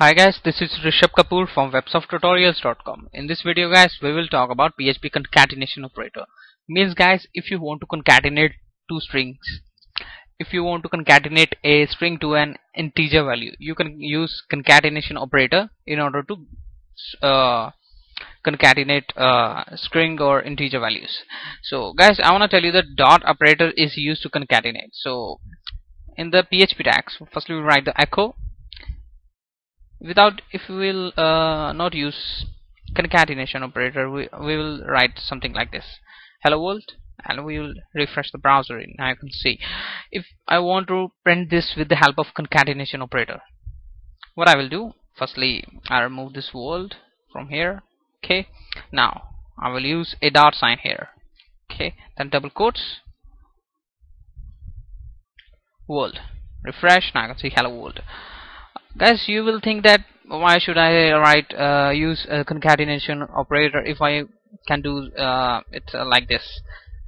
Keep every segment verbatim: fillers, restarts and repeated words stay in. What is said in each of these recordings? Hi guys, this is Rishabh Kapoor from Websoft Tutorials dot com. In this video guys, we will talk about P H P concatenation operator. Means guys, if you want to concatenate two strings, if you want to concatenate a string to an integer value, you can use concatenation operator in order to uh, concatenate uh, string or integer values. So guys, I want to tell you that dot operator is used to concatenate. So in the P H P tags, firstly we write the echo. Without, if we will uh, not use concatenation operator, we, we will write something like this: hello world, and we will refresh the browser. Now you can see, if I want to print this with the help of concatenation operator, what I will do, firstly I remove this world from here. Okay, now I will use a dot sign here. Okay, then double quotes, world, refresh. Now you can see hello world. Guys, you will think that why should I write uh, use a concatenation operator if I can do uh, it uh, like this,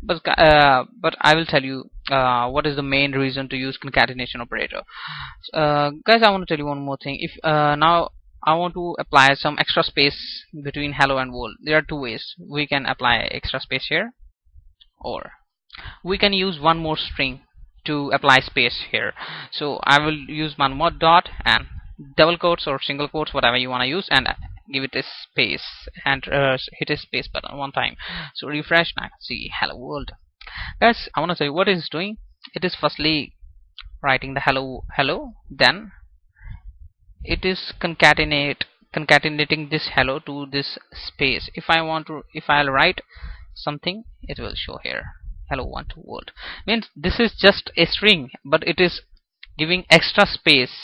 but uh, but I will tell you uh, what is the main reason to use concatenation operator. Uh, guys, I want to tell you one more thing. If uh, now I want to apply some extra space between hello and world, there are two ways we can apply extra space here, or we can use one more string to apply space here. So I will use one more dot and double quotes or single quotes, whatever you want to use, and give it a space and uh, hit a space button one time. So refresh, now see hello world. Guys, I want to say what it is doing. It is firstly writing the hello hello, then it is concatenate concatenating this hello to this space. If I want to, if I'll write something, it will show here hello one to world. Means this is just a string, but it is giving extra space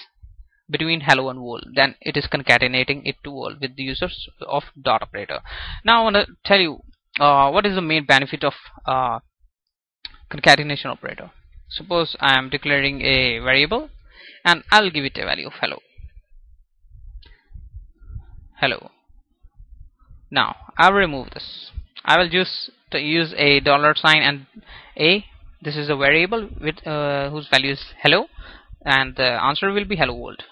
between hello and world, then it is concatenating it to world with the users of dot operator. Now I want to tell you uh, what is the main benefit of uh, concatenation operator. Suppose I am declaring a variable and I'll give it a value of hello hello. Now I'll remove this, I will just to use a dollar sign and a, this is a variable with uh, whose value is hello, and the answer will be hello world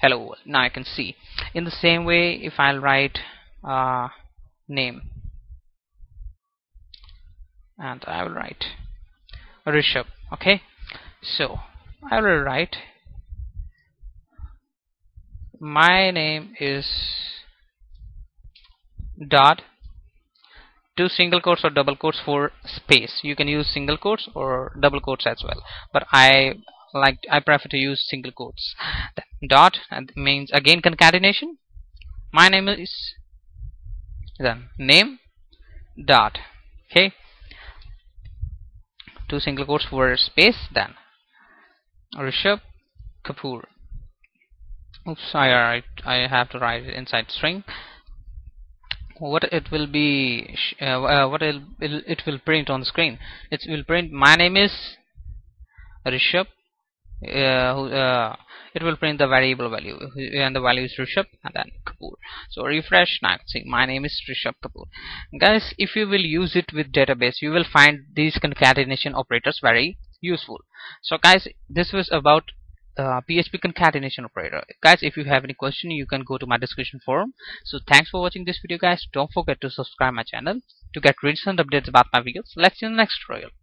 hello world. Now you can see, in the same way, if I'll write uh, name, and I will write Rishabh. Okay, so I will write my name is dot, two single quotes or double quotes for space. You can use single quotes or double quotes as well, but I like I prefer to use single quotes. Dot, and means again concatenation. My name is, then name dot, okay, two single quotes for space, then Rishabh Kapoor. Oops, I write, I have to write it inside string. What it will be, uh, uh, what it will, it will print on the screen, it will print my name is Rishabh. Uh, uh, it will print the variable value, and the value is Rishabh, and then Kapoor. So refresh, now see my name is Rishabh Kapoor. Guys, if you will use it with database, you will find these concatenation operators very useful. So guys, this was about Uh, P H P concatenation operator. Guys, if you have any question, you can go to my discussion forum. So thanks for watching this video guys. Don't forget to subscribe my channel to get recent updates about my videos. Let's see you in the next tutorial.